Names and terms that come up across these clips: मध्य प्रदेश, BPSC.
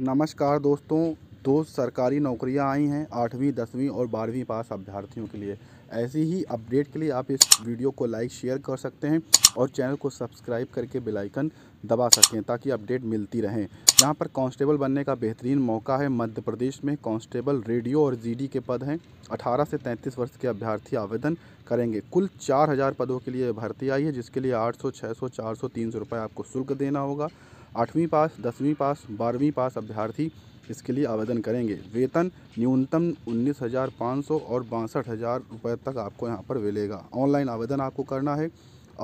नमस्कार दोस्तों, दो सरकारी नौकरियां आई हैं 8वीं, 10वीं और 12वीं पास अभ्यर्थियों के लिए। ऐसी ही अपडेट के लिए आप इस वीडियो को लाइक शेयर कर सकते हैं और चैनल को सब्सक्राइब करके बेल आइकन दबा सकते हैं ताकि अपडेट मिलती रहें। यहाँ पर कांस्टेबल बनने का बेहतरीन मौका है। मध्य प्रदेश में कांस्टेबल रेडियो और जीडी के पद हैं। 18 से 33 वर्ष के अभ्यर्थी आवेदन करेंगे। कुल 4000 पदों के लिए भर्ती आई है, जिसके लिए 800, 600, 400, 300 रुपये आपको शुल्क देना होगा। 8वीं पास, 10वीं पास, 12वीं पास अभ्यर्थी इसके लिए आवेदन करेंगे। वेतन न्यूनतम 19,500 और 62,000 रुपये तक आपको यहाँ पर मिलेगा। ऑनलाइन आवेदन आपको करना है।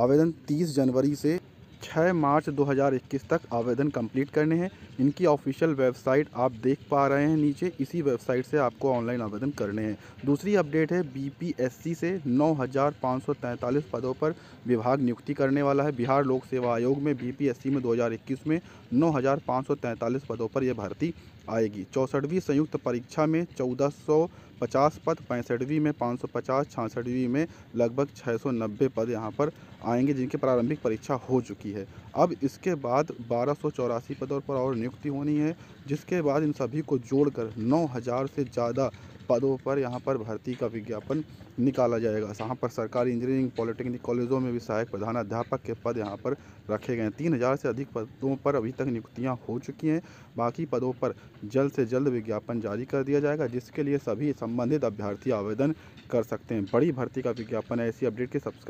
आवेदन 30 जनवरी से 6 मार्च 2021 तक आवेदन कंप्लीट करने हैं। इनकी ऑफिशियल वेबसाइट आप देख पा रहे हैं नीचे, इसी वेबसाइट से आपको ऑनलाइन आवेदन करने हैं। दूसरी अपडेट है, बीपीएससी से 9,543 पदों पर विभाग नियुक्ति करने वाला है। बिहार लोक सेवा आयोग में बीपीएससी में 2021 में 9,543 पदों पर यह भर्ती आएगी। 64वीं संयुक्त परीक्षा में 1450 पद, 65वीं में 550, 66वीं में लगभग 690 पद यहाँ पर आएंगे, जिनकी प्रारंभिक परीक्षा हो चुकी है। अब इसके बाद 1284 पदों पर और नियुक्ति होनी है, जिसके बाद इन सभी को जोड़कर 9000 से ज़्यादा पदों पर यहाँ पर भर्ती का विज्ञापन निकाला जाएगा। यहाँ पर सरकारी इंजीनियरिंग पॉलिटेक्निक कॉलेजों में भी सहायक प्रधानाध्यापक के पद यहाँ पर रखे गए हैं। 3000 से अधिक पदों पर अभी तक नियुक्तियाँ हो चुकी हैं। बाकी पदों पर जल्द से जल्द विज्ञापन जारी कर दिया जाएगा, जिसके लिए सभी संबंधित अभ्यर्थी आवेदन कर सकते हैं। बड़ी भर्ती का विज्ञापन है। ऐसी अपडेट के सब्सक्राइब